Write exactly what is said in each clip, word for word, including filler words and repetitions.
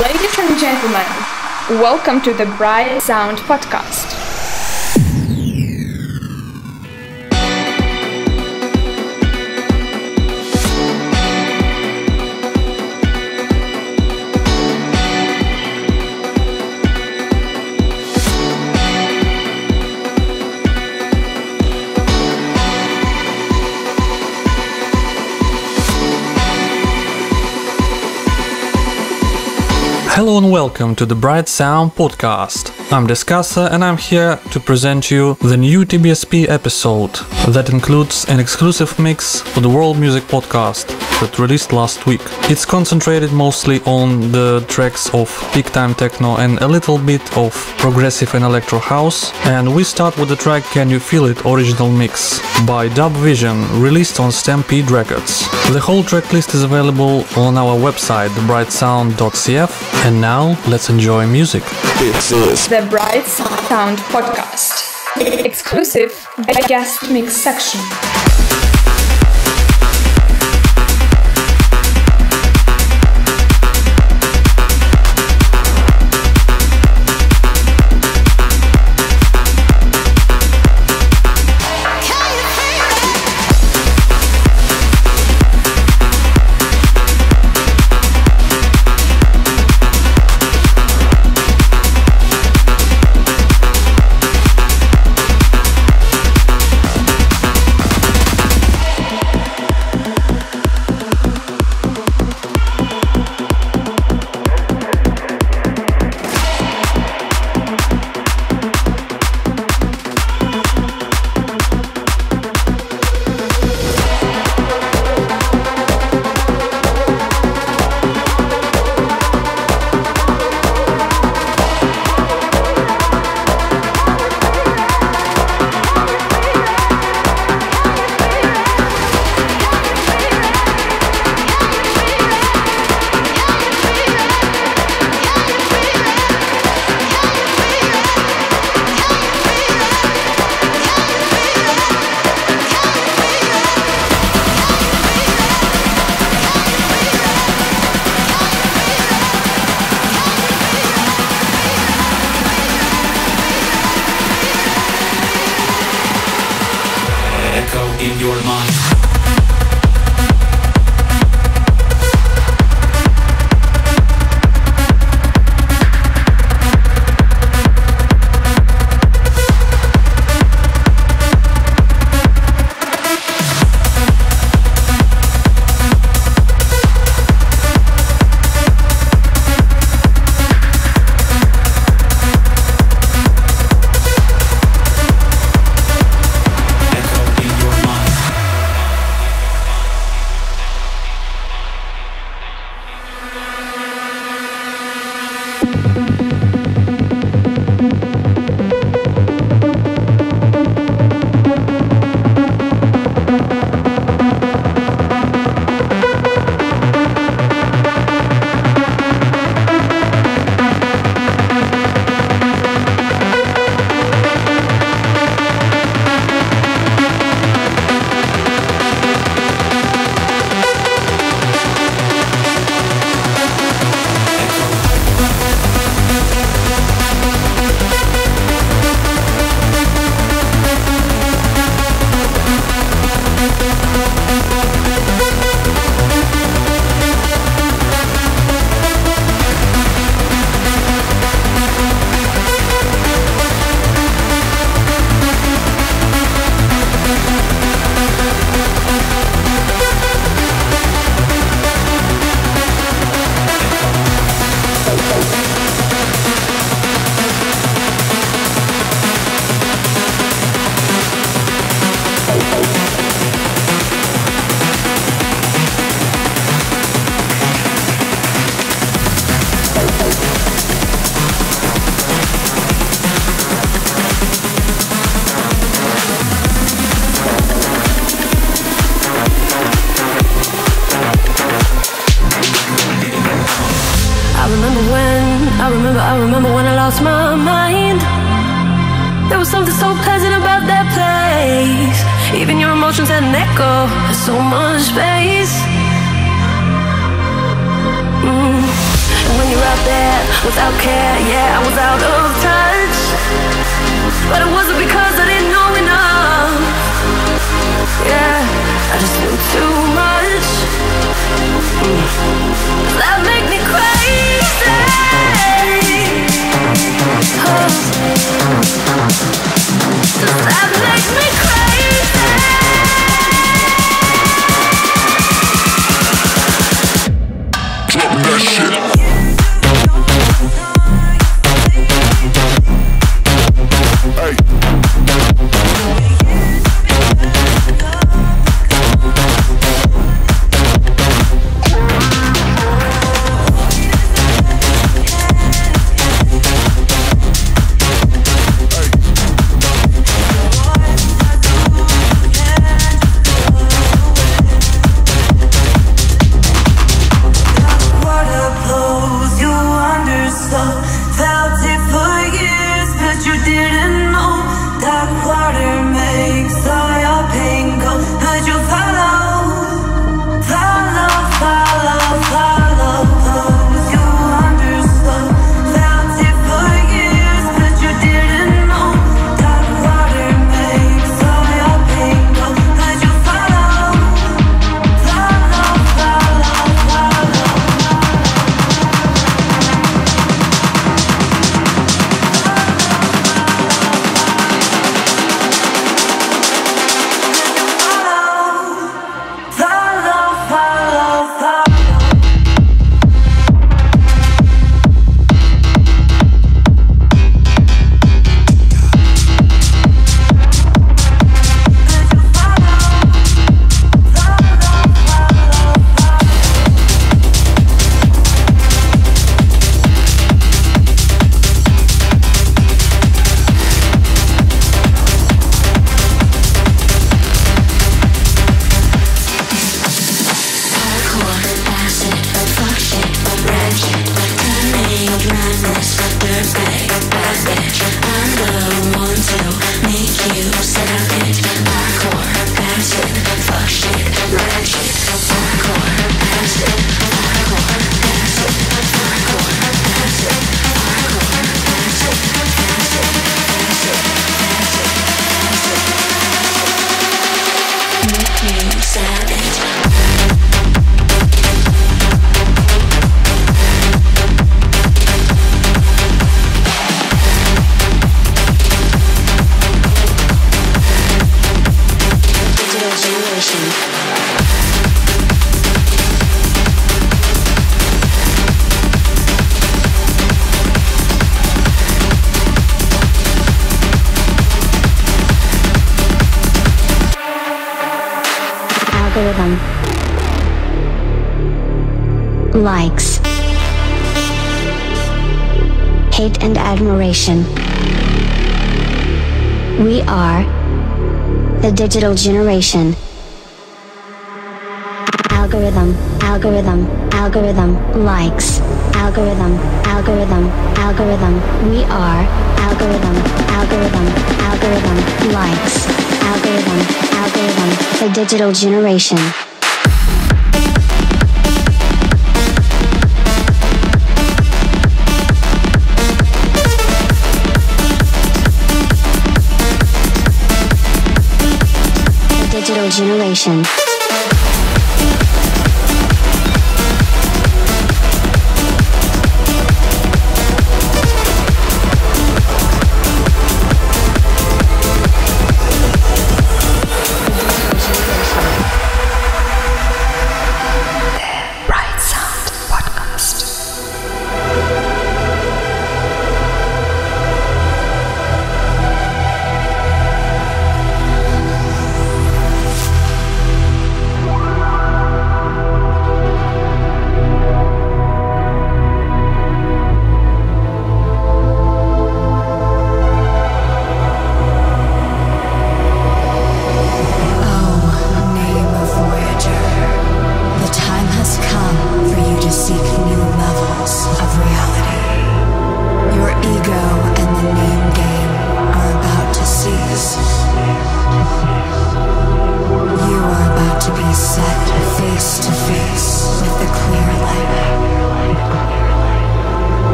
Ladies and gentlemen, welcome to the Bright Sound Podcast. Hello and welcome to the Bright Sound Podcast. I'm Discussor and I'm here to present you the new T B S P episode that includes an exclusive mix for the World Music Podcast that released last week. It's concentrated mostly on the tracks of peak time techno and a little bit of progressive and electro house. And we start with the track Can You Feel It? Original Mix by DubVision, released on S T M P D Records. The whole track list is available on our website, the bright sound dot c f. And now, let's enjoy music. It's the Bright Sound Podcast. Exclusive guest mix section. So much space. mm. without care, yeah, I was out of touch. But it wasn't because I didn't know enough. Yeah, I just knew too much. Mm. That make me crazy. Oh. That makes me crazy. Drop that shit. Likes, hate and admiration. We are the digital generation. Algorithm, algorithm, algorithm, likes, algorithm, algorithm, algorithm. We are algorithm, algorithm, algorithm, likes, algorithm, algorithm, the digital generation. Digital generation.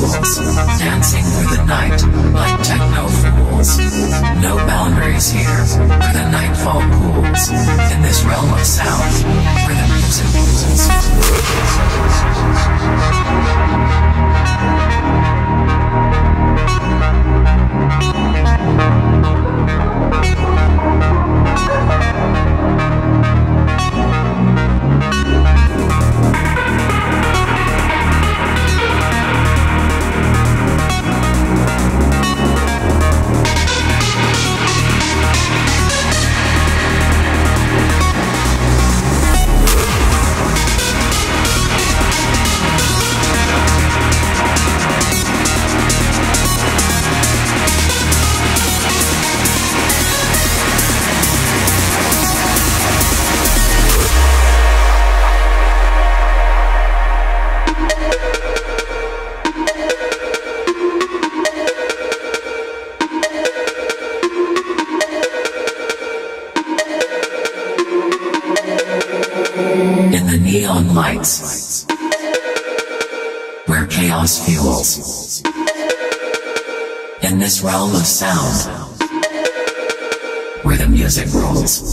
rules, dancing through the night like techno fools. No boundaries here for the nightfall pools, in this realm of sound where the music lights, where chaos fuels, in this realm of sound, where the music rolls.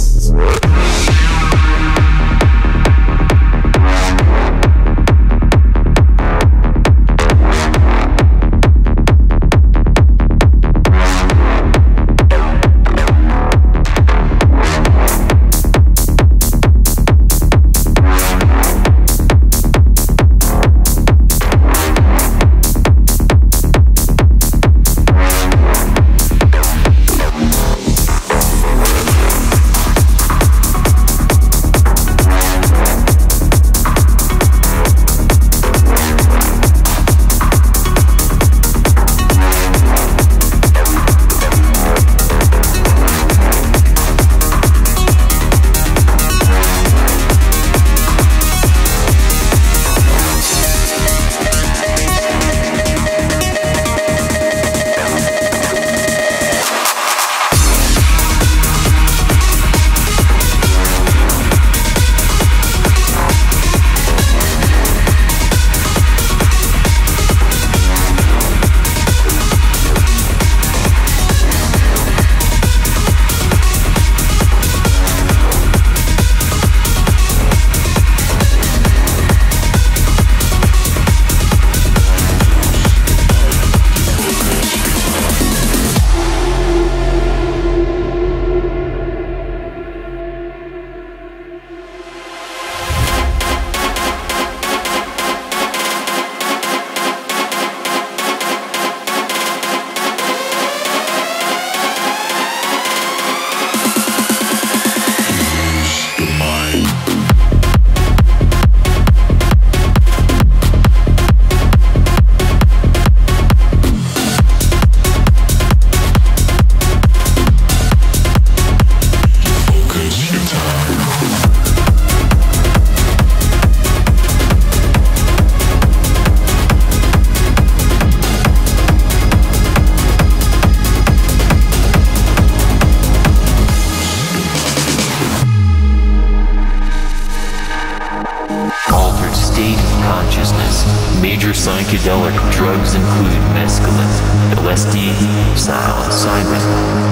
Psychedelic drugs include mescaline, L S D, psilocybin,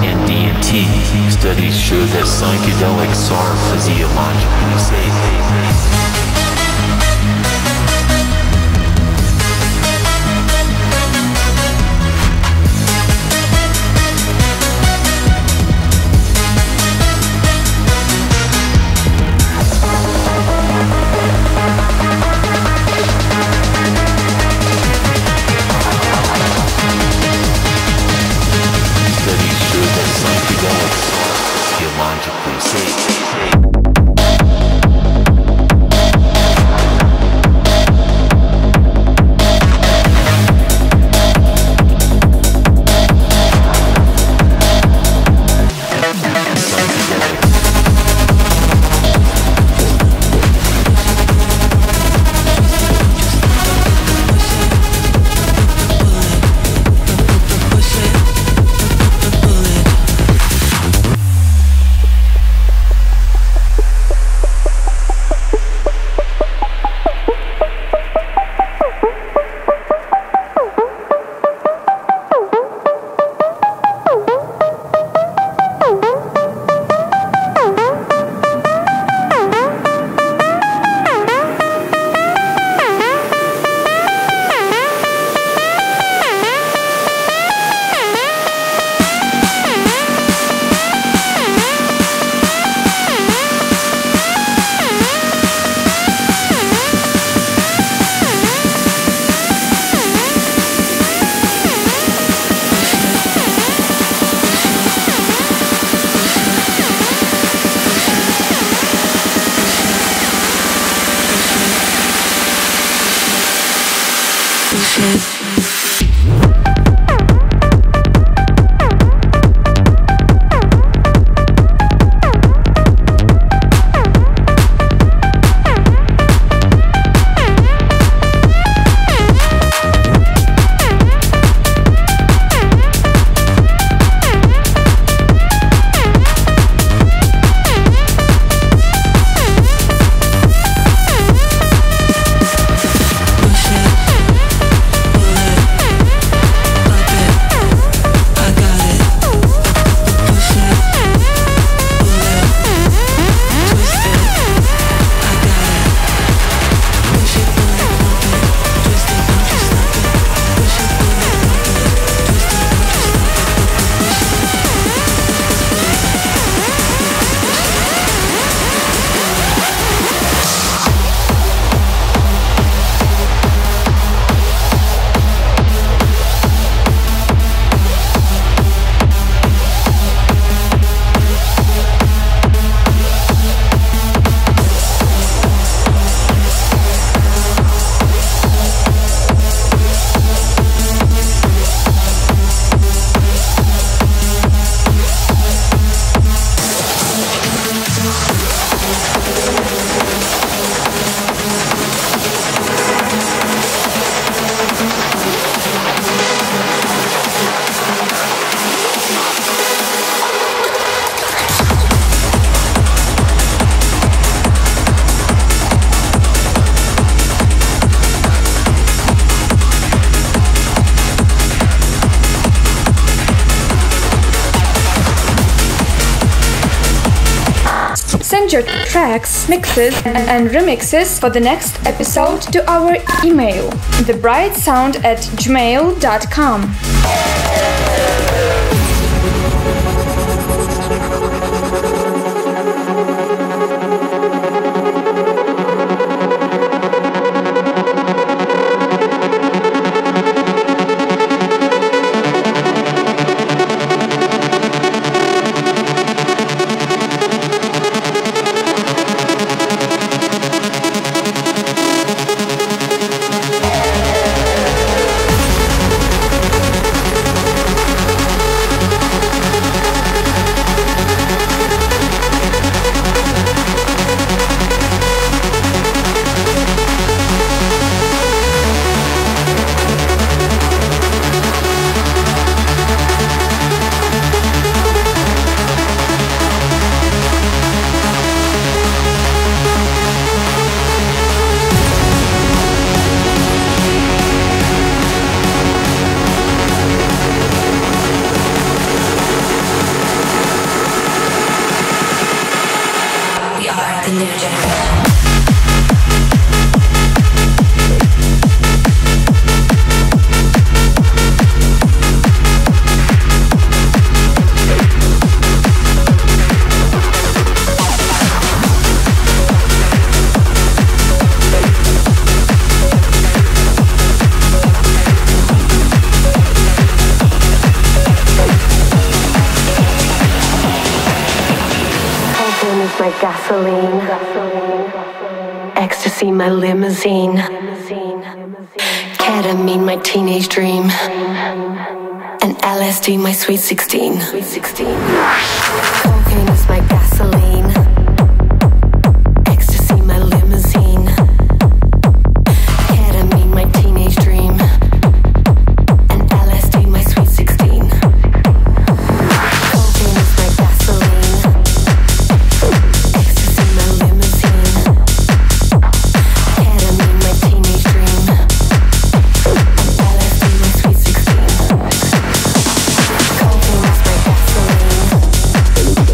and D M T. Studies show that psychedelics are physiologically safe. Send your tracks, mixes and, and remixes for the next episode to our email the bright sound at gmail dot com. Gasoline, ecstasy, my limousine, ketamine, my teenage dream, and L S D, my sweet sixteen. Cocaine is my gasoline, ecstasy, my limousine, ketamine, my teenage dream, and L S D, my sweet sixteen. Cocaine is my gasoline. Thank you.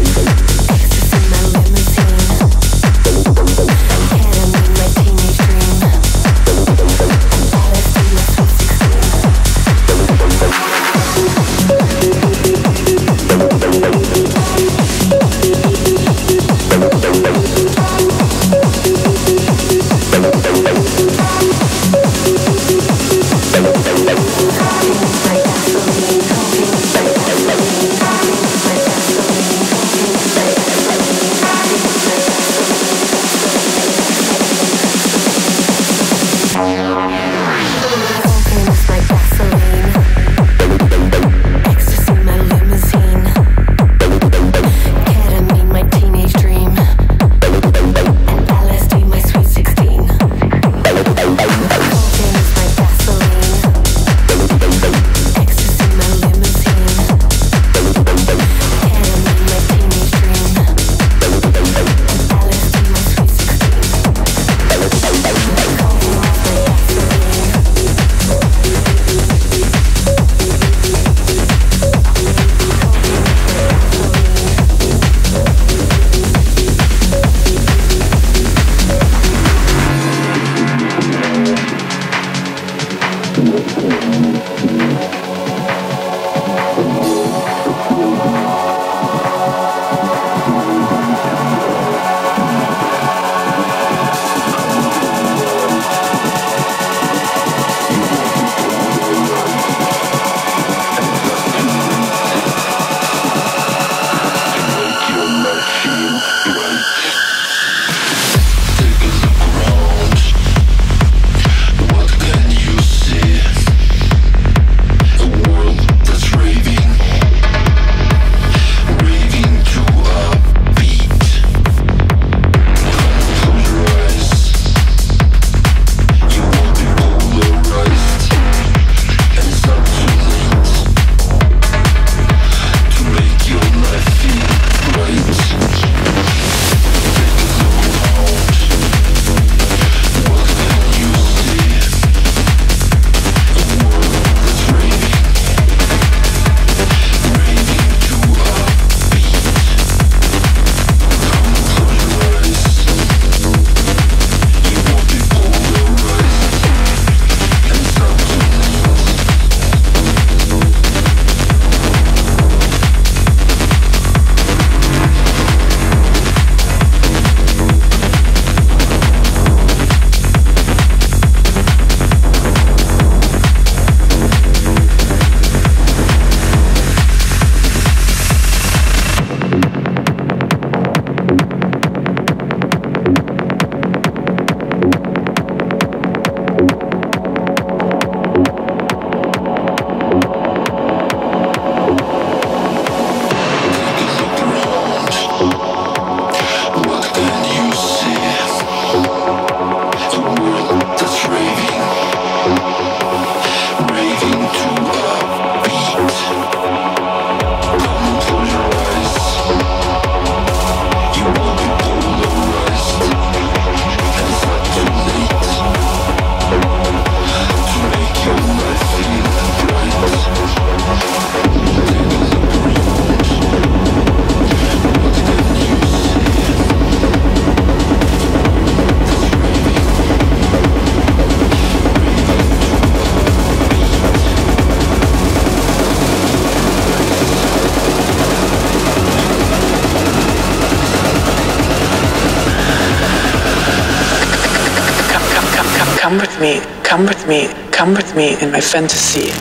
Come with me, come with me, come with me in my fantasy.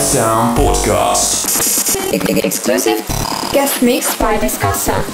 Sound Podcast. Exclusive guest mix by Discussor.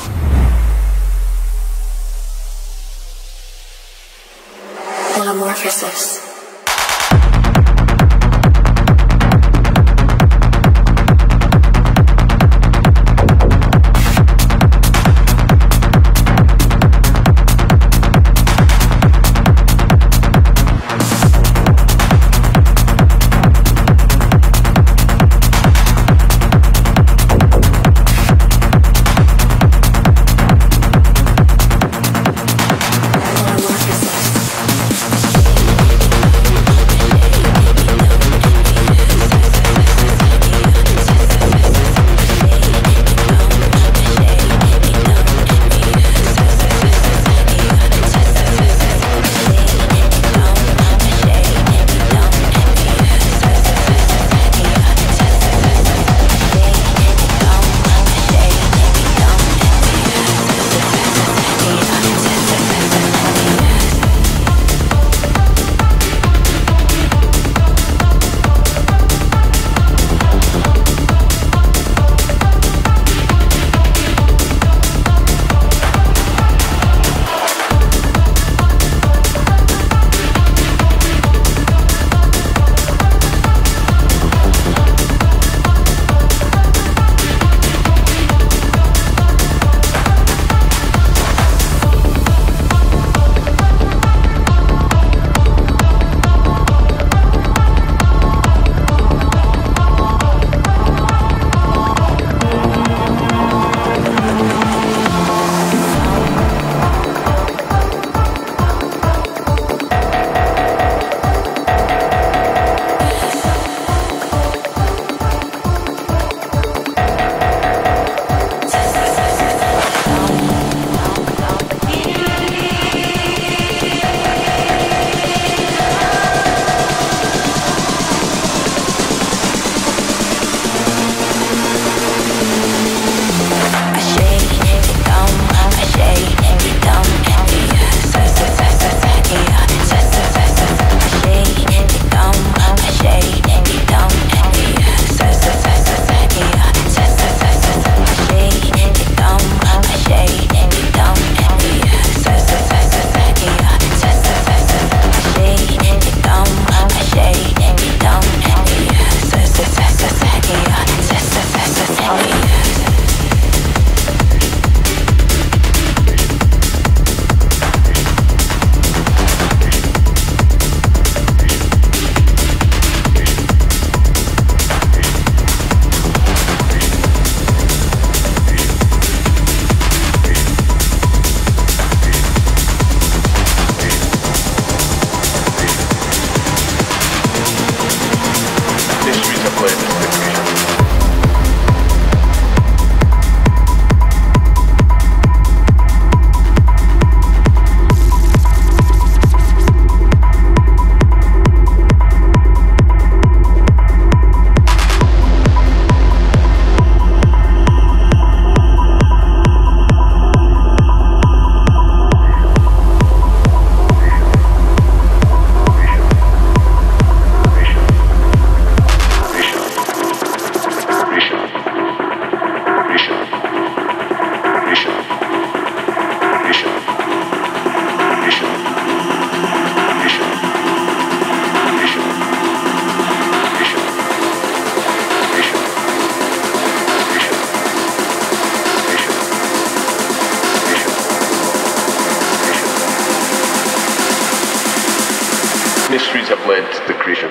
mysteries have led to the creation.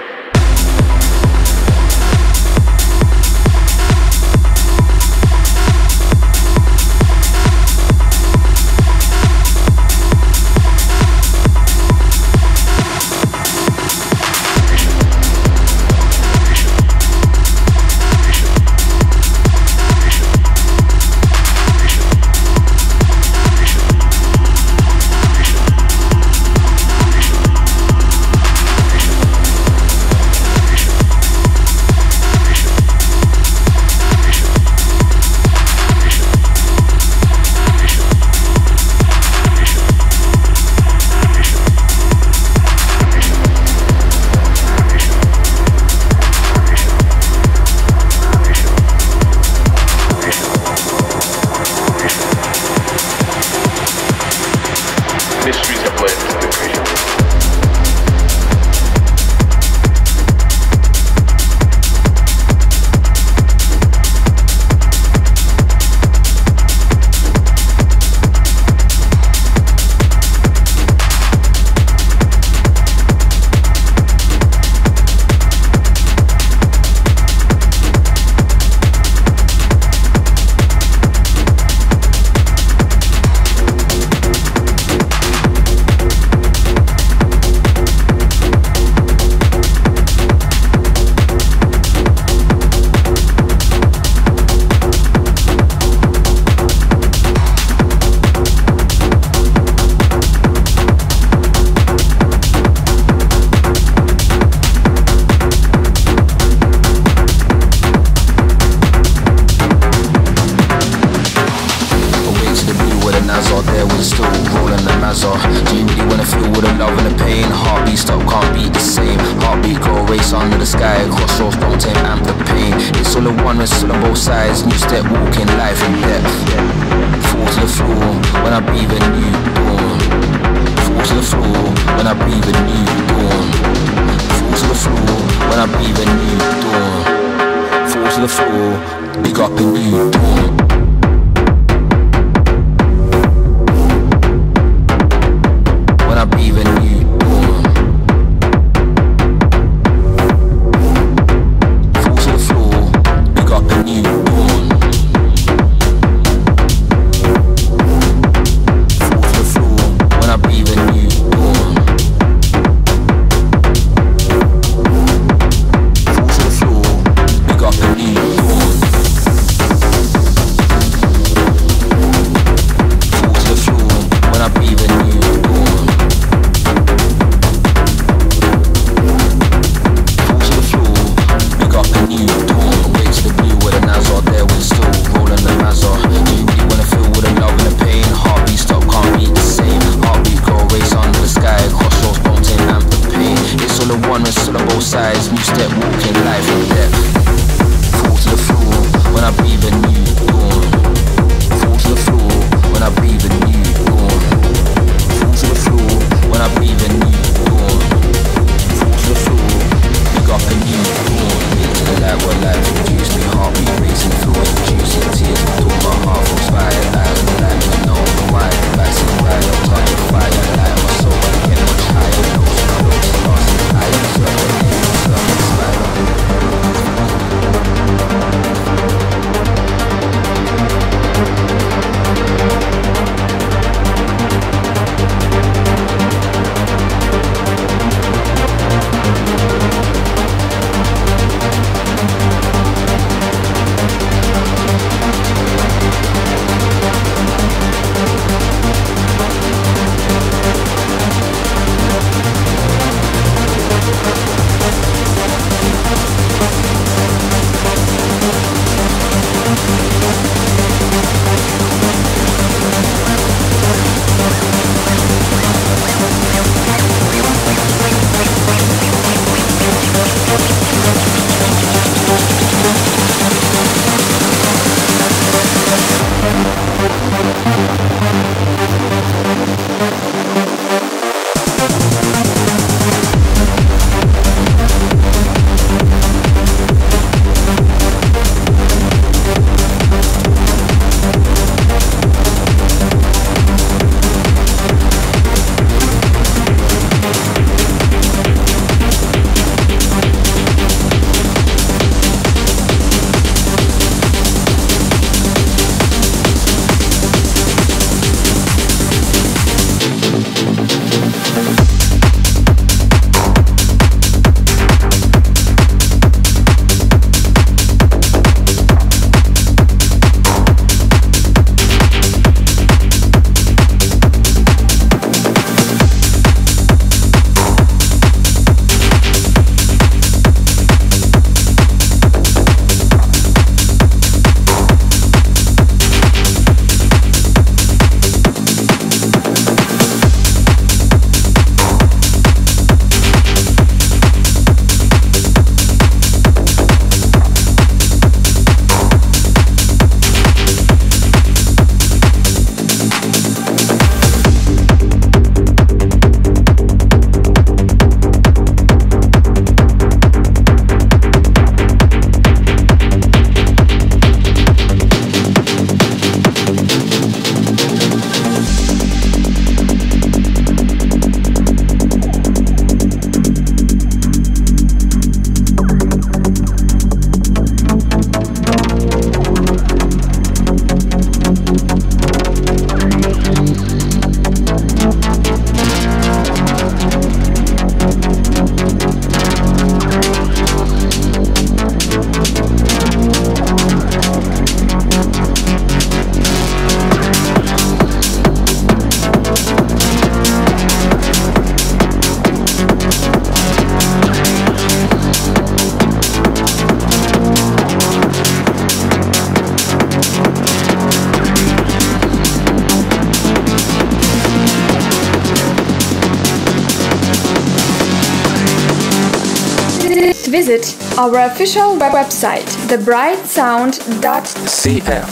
visit our official web website, the bright sound dot c f.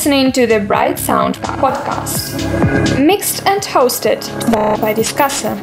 listening to the Bright Sound Podcast, mixed and hosted by Discussor.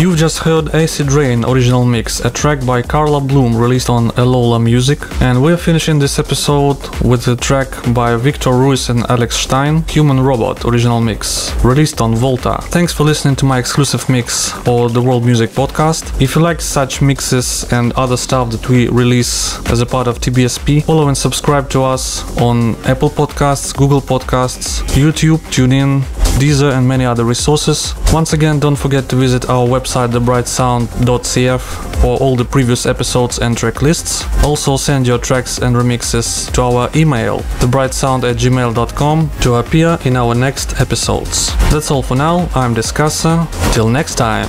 You've just heard Acid Rain original mix, a track by Karla Blum released on Alaula Music, and we're finishing this episode with a track by Victor Ruiz and Alex Stein, Human Robot original mix, released on Volta. Thanks for listening to my exclusive mix for the World Music Podcast. If you like such mixes and other stuff that we release as a part of T B S P, follow and subscribe to us on Apple Podcasts, Google Podcasts, YouTube, TuneIn, Deezer and many other resources. Once again, don't forget to visit our website the bright sound dot c f for all the previous episodes and track lists. Also send your tracks and remixes to our email the bright sound at gmail dot com to appear in our next episodes. That's all for now. I'm Discussor. Till next time.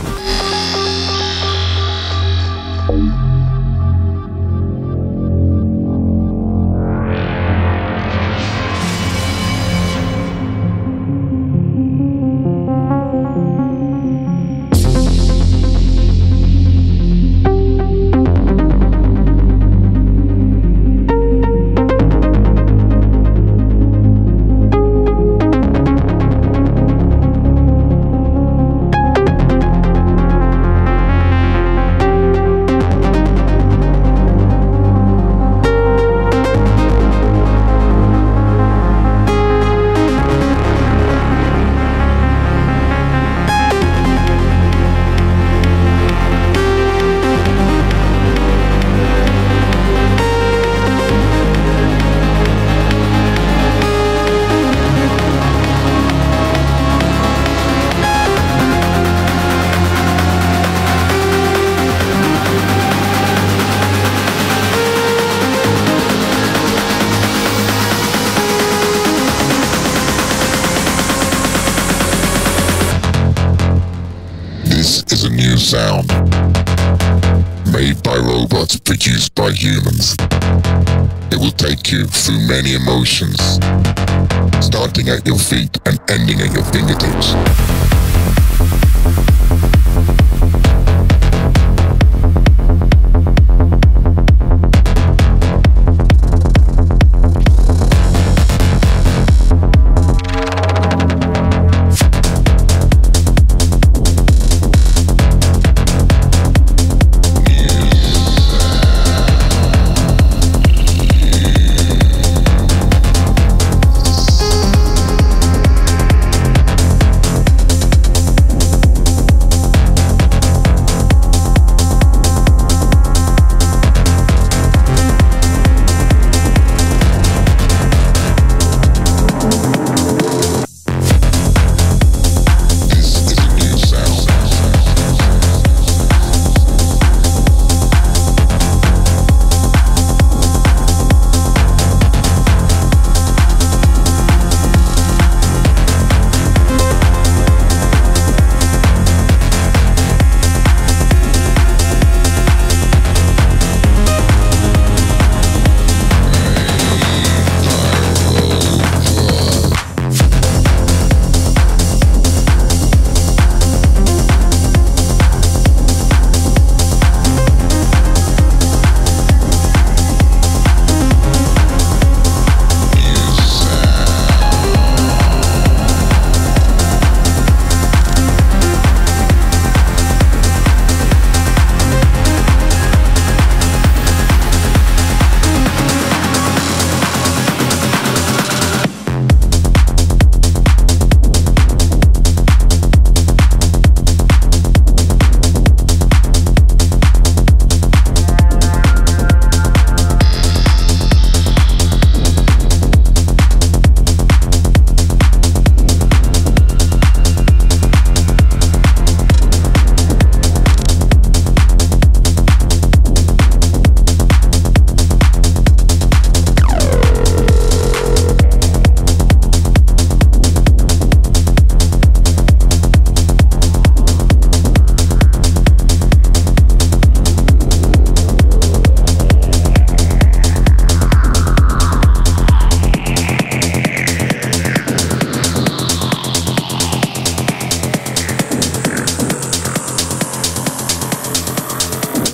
Sound made by robots, produced by humans. It will take you through many emotions, starting at your feet and ending at your fingertips.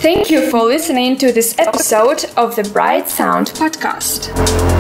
Thank you for listening to this episode of the Bright Sound Podcast.